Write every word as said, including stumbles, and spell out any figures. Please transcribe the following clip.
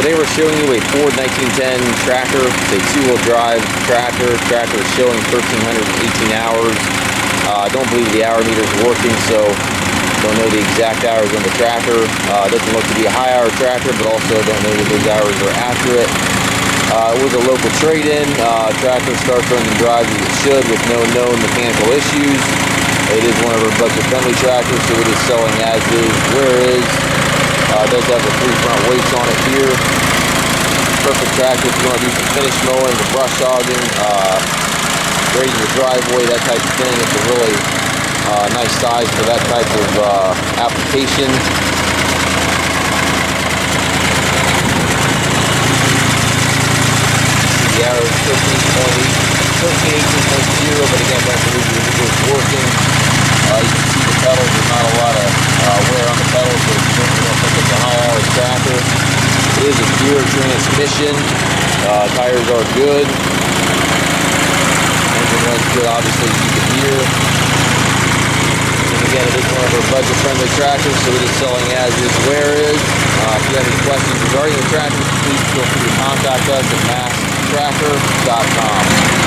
Today we're showing you a Ford nineteen ten tractor. It's a two-wheel drive tractor. Tractor is showing one thousand three hundred eighteen hours. Uh, I don't believe the hour meter is working, so don't know the exact hours on the tractor. Uh, it doesn't look to be a high-hour tractor, but also don't know if those hours are accurate. Uh, it was a local trade-in. Uh, tractor starts running and drives as it should with no known mechanical issues. It is one of our budget-friendly tractors, so it is selling as is, where is. Uh, it does have the three front weights on it here. Perfect tractor if you want to do some finish mowing, the brush hogging, uh, grading your driveway, that type of thing. It's a really uh, nice size for that type of uh, application. The arrow is thirteen eighteen point zero, but again, that's the reason it's working. Uh, you can see the pedals, there's not a lot of uh, wear on the pedals, so it's a high-hour tractor. It is a gear transmission. Uh, tires are good. Engine runs good, obviously, as you can hear. And again, it is one of our budget-friendly tractors, so it is selling as is, where is. Uh, if you have any questions regarding the tractor, please feel free to contact us at masttractor dot com.